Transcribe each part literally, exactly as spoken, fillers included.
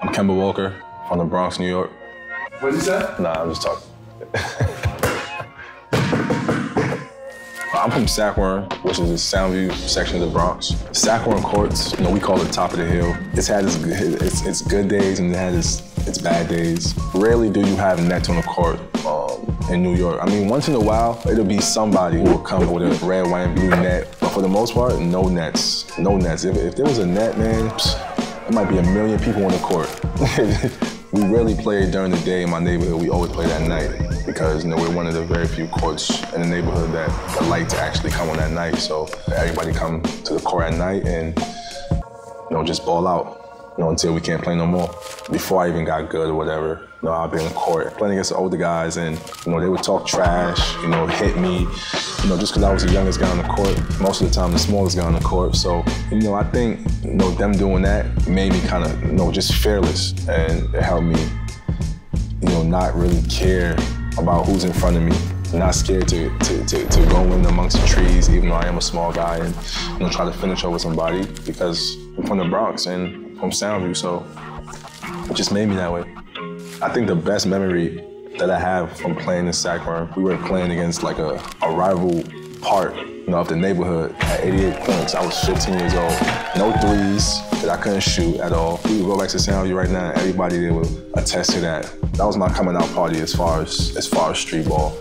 I'm Kemba Walker from the Bronx, New York. What did you say? Nah, I'm just talking. I'm from Sack Wern, which is the Soundview section of the Bronx. Sack Wern courts, you know, we call it top of the hill. It's had its it's, it's good days and it had its, its bad days. Rarely do you have nets on the court um, in New York. I mean, once in a while, it'll be somebody who will come with a red, white, and blue net. But for the most part, no nets, no nets. If, if there was a net, man, there might be a million people on the court. We rarely play during the day in my neighborhood. We always play at night because, you know, we're one of the very few courts in the neighborhood that the lights actually come on at night. So everybody come to the court at night and, you know, just ball out, you know, until we can't play no more. Before I even got good or whatever, you know, I've been in court playing against the older guys and, you know, they would talk trash, you know, hit me, you know, just because I was the youngest guy on the court, most of the time the smallest guy on the court. So, you know, I think, you know, them doing that made me kind of, you know, just fearless, and it helped me, you know, not really care about who's in front of me. I'm not scared to, to, to, to go in amongst the trees, even though I am a small guy, and, you know, try to finish over somebody because I'm from the Bronx and from Soundview, so it just made me that way. I think the best memory that I have from playing in Sack Wern, we were playing against like a, a rival part, you know, of the neighborhood at eighty-eight points. I was fifteen years old. No threes that I couldn't shoot at all. We would go back to Soundview right now and everybody there would attest to that. That was my coming out party as far as, as far as street ball.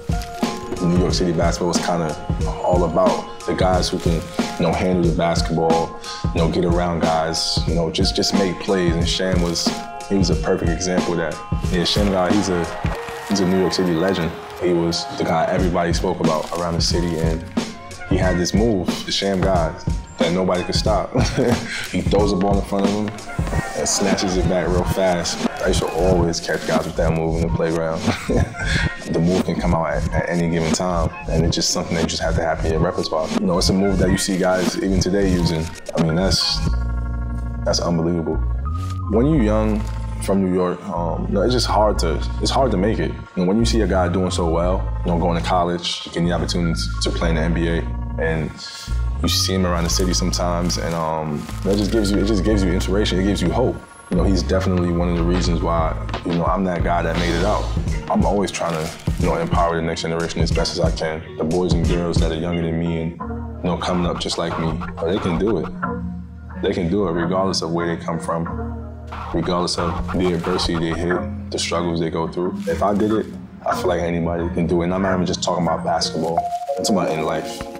New York City basketball was kind of all about the guys who can, you know, handle the basketball, you know, get around guys, you know, just, just make plays. And Sham was, he was a perfect example of that. Yeah, Sham God, he's a, he's a New York City legend. He was the guy everybody spoke about around the city, and he had this move, the Sham God, that nobody could stop. He throws the ball in front of him and snatches it back real fast. I used to always catch guys with that move in the playground. The move can come out at, at any given time, and it's just something that just has to happen in your repertoire. You know, it's a move that you see guys even today using. I mean, that's, that's unbelievable. When you're young, from New York, um, you know, it's just hard to, it's hard to make it. And when you see a guy doing so well, you know, going to college, getting the opportunity to play in the N B A, and you see him around the city sometimes, and um, that just gives you, it just gives you inspiration, it gives you hope. You know, he's definitely one of the reasons why, you know, I'm that guy that made it out. I'm always trying to, you know, empower the next generation as best as I can. The boys and girls that are younger than me and, you know, coming up just like me, they can do it. They can do it regardless of where they come from. Regardless of the adversity they hit, the struggles they go through. If I did it, I feel like anybody can do it. And I'm not even just talking about basketball. I'm talking about in life.